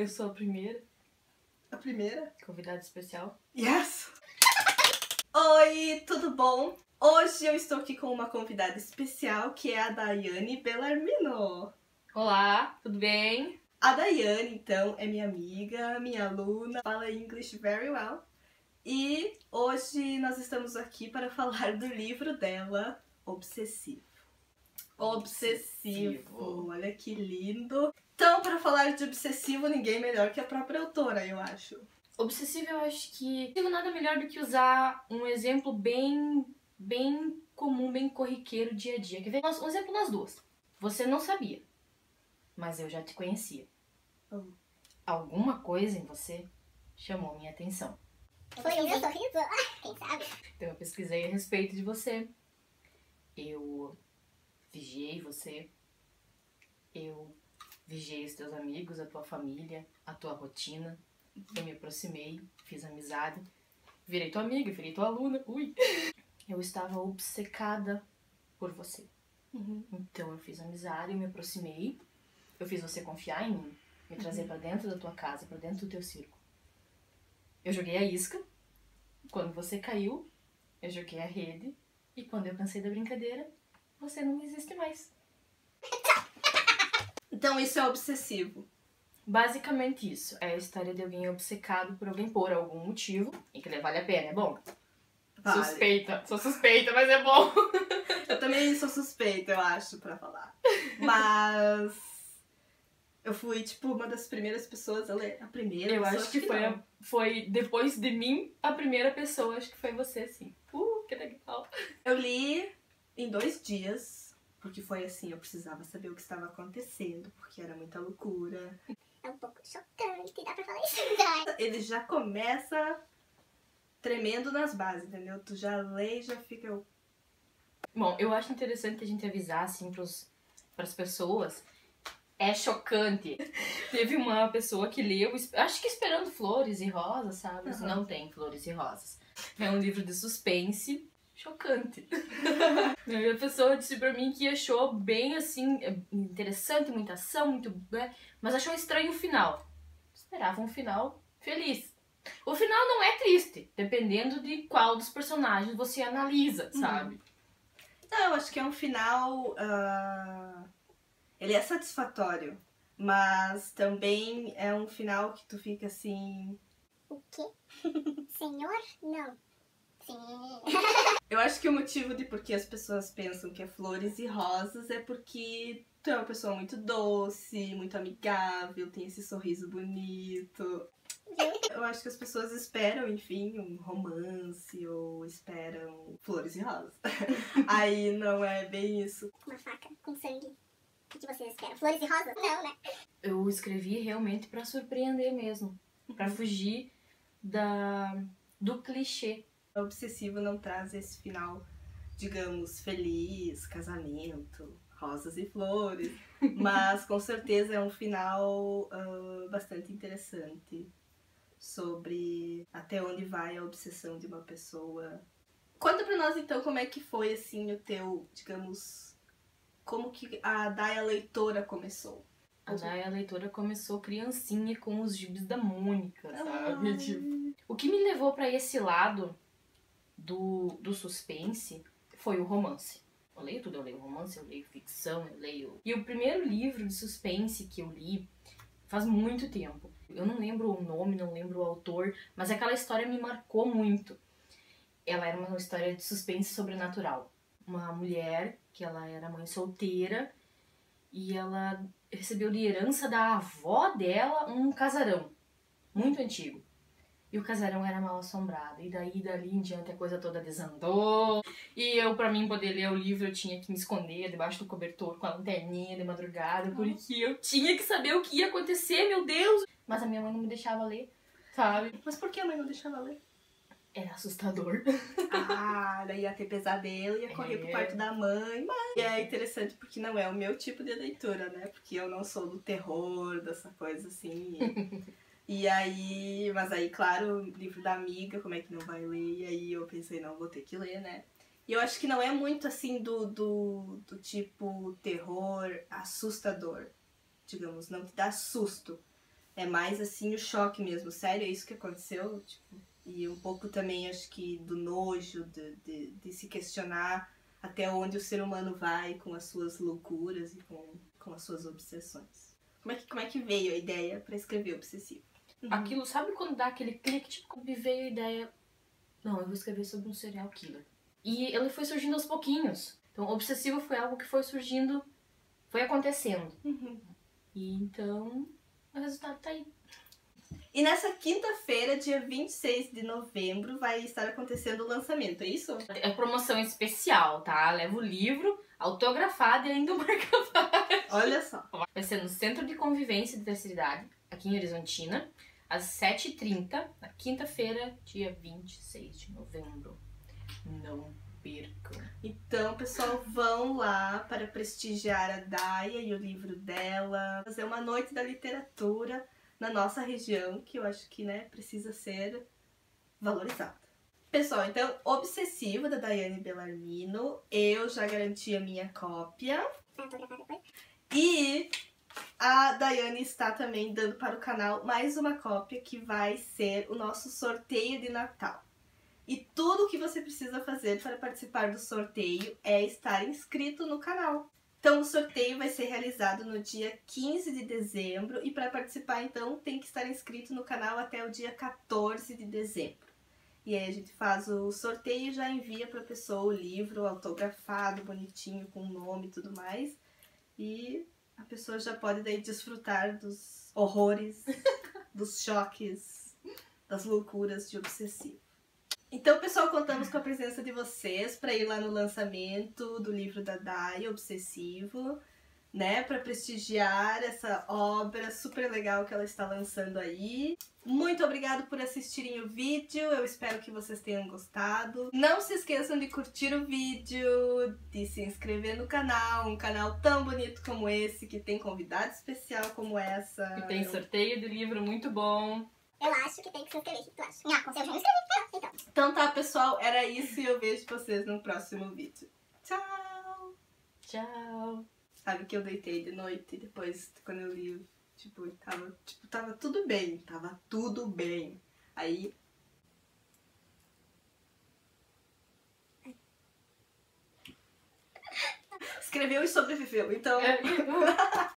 Eu sou a primeira. A primeira? Convidada especial. Yes! Oi, tudo bom? Hoje eu estou aqui com uma convidada especial, que é a Daiane Belarmino. Olá, tudo bem? A Daiane, então, é minha amiga, minha aluna, fala English very well. E hoje nós estamos aqui para falar do livro dela, Obsessivo. Obsessivo, olha que lindo. Então, para falar de Obsessivo, ninguém melhor que a própria autora, eu acho. Obsessivo, eu acho que não tem nada melhor do que usar um exemplo bem comum, bem corriqueiro, dia a dia. Quer ver? Um exemplo nas duas. Você não sabia, mas eu já te conhecia. Alguma coisa em você chamou minha atenção. Foi o meu sorriso? Ah, quem sabe? Então eu pesquisei a respeito de você. Eu vigiei você. Eu vigiei os teus amigos, a tua família, a tua rotina. Eu me aproximei, fiz amizade. Virei tua amiga, virei tua aluna. Ui! Eu estava obcecada por você. Uhum. Então eu fiz amizade, eu me aproximei. Eu fiz você confiar em mim. Me trazer pra dentro da tua casa, pra dentro do teu círculo. Eu joguei a isca. Quando você caiu, eu joguei a rede. E quando eu cansei da brincadeira, você não existe mais. Então isso é obsessivo. Basicamente isso. É a história de alguém obcecado por alguém por algum motivo. E que vale a pena, é bom. Vale. Suspeita, sou suspeita, mas é bom. Eu também sou suspeita, eu acho, pra falar. Mas eu fui, tipo, uma das primeiras pessoas a ler. A primeira, eu acho que foi depois de mim, a primeira pessoa, acho que foi você, assim. Que legal. Eu li em 2 dias, porque foi assim, eu precisava saber o que estava acontecendo, porque era muita loucura. É um pouco chocante, dá pra falar isso, né? Ele já começa tremendo nas bases, entendeu? Tu já lê e já fica... Bom, eu acho interessante a gente avisar, assim, pras pessoas. É chocante. Teve uma pessoa que leu, acho que esperando flores e rosas, sabe? Uhum. Não tem flores e rosas. É um livro de suspense chocante. E a pessoa disse pra mim que achou bem, assim, interessante, muita ação, muito... Mas achou estranho o final. Esperava um final feliz. O final não é triste, dependendo de qual dos personagens você analisa, sabe? Uhum. Não, eu acho que é um final... Ele é satisfatório, mas também é um final que tu fica assim... O quê? Senhor? Não. Sim. Eu acho que o motivo de por que as pessoas pensam que é flores e rosas é porque tu é uma pessoa muito doce, muito amigável, tem esse sorriso bonito. Eu acho que as pessoas esperam, enfim, um romance ou esperam flores e rosas. Aí não é bem isso. Uma faca com sangue. O que vocês esperam? Flores e rosas? Não, né? Eu escrevi realmente pra surpreender mesmo. Pra fugir do clichê. O Obsessivo não traz esse final, digamos, feliz, casamento, rosas e flores. Mas com certeza é um final bastante interessante. Sobre até onde vai a obsessão de uma pessoa. Conta pra nós então como é que foi assim o teu, digamos... Como que a Daiane leitora começou? A Daiane leitora começou criancinha com os gibis da Mônica, sabe? Tipo, o que me levou pra esse lado do suspense foi o romance. Eu leio tudo, eu leio romance, eu leio ficção, eu leio... E o primeiro livro de suspense que eu li faz muito tempo. Eu não lembro o nome, não lembro o autor, mas aquela história me marcou muito. Ela era uma história de suspense sobrenatural. Uma mulher que ela era mãe solteira e ela recebeu de herança da avó dela um casarão muito antigo. E o casarão era mal assombrado. E daí, dali em diante, a coisa toda desandou. E eu, pra mim poder ler o livro, eu tinha que me esconder debaixo do cobertor com a lanterninha de madrugada, porque eu tinha que saber o que ia acontecer, meu Deus! Mas a minha mãe não me deixava ler, sabe? Mas por que a mãe não deixava ler? Era assustador. Ah, daí ia ter pesadelo, ia correr pro quarto da mãe. Mas... E é interessante porque não é o meu tipo de leitura, né? Porque eu não sou do terror, dessa coisa assim. E aí... Mas aí, claro, livro da amiga, como é que não vai ler? E aí eu pensei, não, vou ter que ler, né? E eu acho que não é muito assim do tipo terror assustador. Digamos, não te dá susto. É mais assim o choque mesmo, sério, é isso que aconteceu? Tipo, e um pouco também acho que do nojo, de se questionar até onde o ser humano vai com as suas loucuras e com as suas obsessões. Como é que veio a ideia para escrever Obsessivo? Aquilo, sabe quando dá aquele clique, tipo, me veio a ideia... Não, eu vou escrever sobre um serial killer. E ele foi surgindo aos pouquinhos. Então, Obsessivo foi algo que foi surgindo, foi acontecendo. E então, o resultado tá aí. E nessa quinta-feira, dia 26 de novembro, vai estar acontecendo o lançamento, é isso? É promoção especial, tá? Leva o livro autografado e ainda o marca-página. Olha só. Vai ser no Centro de Convivência de Diversidade, aqui em Horizontina, às 7h30, na quinta-feira, dia 26 de novembro. Não percam. Então, pessoal, vão lá para prestigiar a Daia e o livro dela. Fazer uma noite da literatura na nossa região, que eu acho que, né, precisa ser valorizada. Pessoal, então, Obsessivo, da Daiane Belarmino. Eu já garanti a minha cópia. E a Daiane está também dando para o canal mais uma cópia, que vai ser o nosso sorteio de Natal. E tudo o que você precisa fazer para participar do sorteio é estar inscrito no canal. Então, o sorteio vai ser realizado no dia 15 de dezembro e para participar, então, tem que estar inscrito no canal até o dia 14 de dezembro. E aí a gente faz o sorteio e já envia para a pessoa o livro autografado, bonitinho, com o nome e tudo mais. E a pessoa já pode, daí, desfrutar dos horrores, dos choques, das loucuras de Obsessivo. Então, pessoal, contamos com a presença de vocês para ir lá no lançamento do livro da Dai, Obsessivo, né? Para prestigiar essa obra super legal que ela está lançando aí. Muito obrigado por assistirem o vídeo, eu espero que vocês tenham gostado. Não se esqueçam de curtir o vídeo, de se inscrever no canal, um canal tão bonito como esse, que tem convidado especial como essa. E tem sorteio do livro muito bom. Eu acho que tem que se inscrever, o que tu acha? Não, eu já me inscrevi, então tá, pessoal, era isso e eu vejo vocês no próximo vídeo. Tchau! Tchau! Sabe que eu deitei de noite e depois, quando eu li, tava tudo bem, Aí... Escreveu e sobreviveu, então...